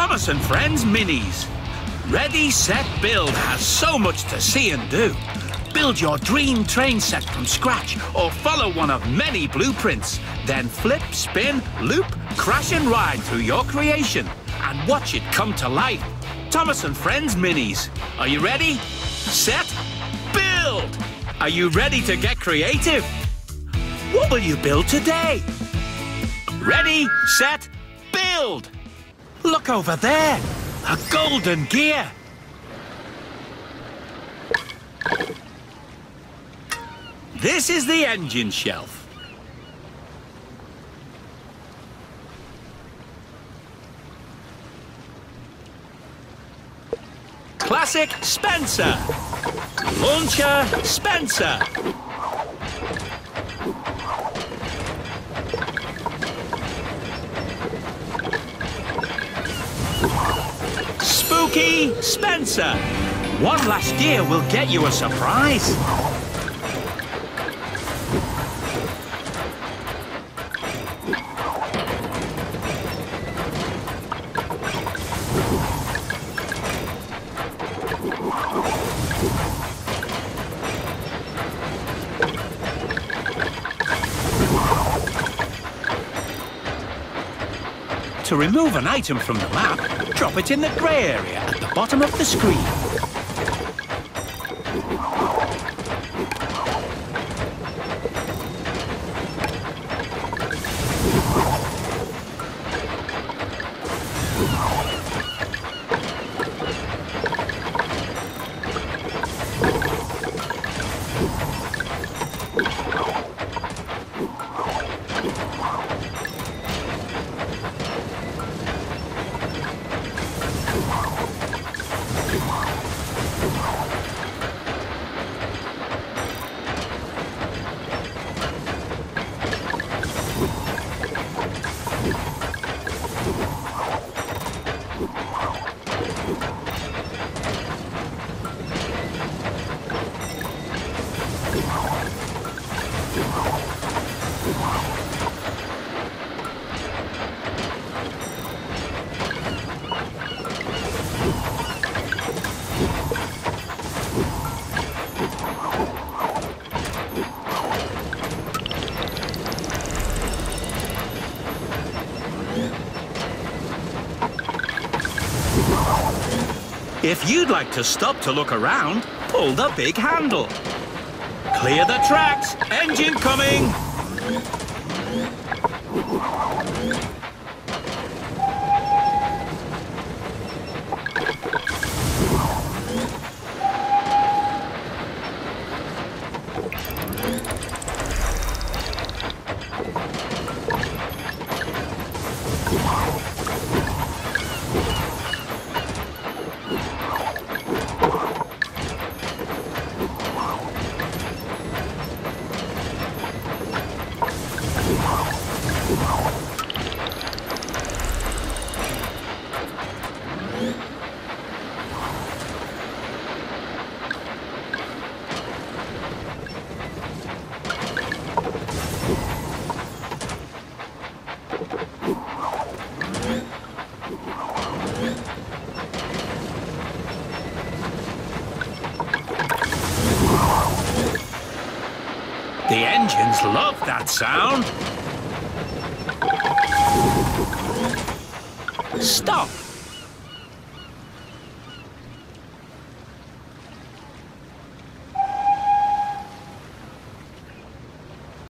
Thomas and Friends Minis. Ready, Set, Build has so much to see and do. Build your dream train set from scratch or follow one of many blueprints. Then flip, spin, loop, crash and ride through your creation and watch it come to life. Thomas and Friends Minis. Are you ready? Set, build! Are you ready to get creative? What will you build today? Ready, set, build! Look over there! A golden gear! This is the engine shelf. Classic Spencer. Launcher Spencer. Spooky Spencer. One last gear will get you a surprise. To remove an item from the map, drop it in the grey area at the bottom of the screen. If you'd like to stop to look around, pull the big handle. Clear the tracks, engine coming! The engines love that sound. Stop!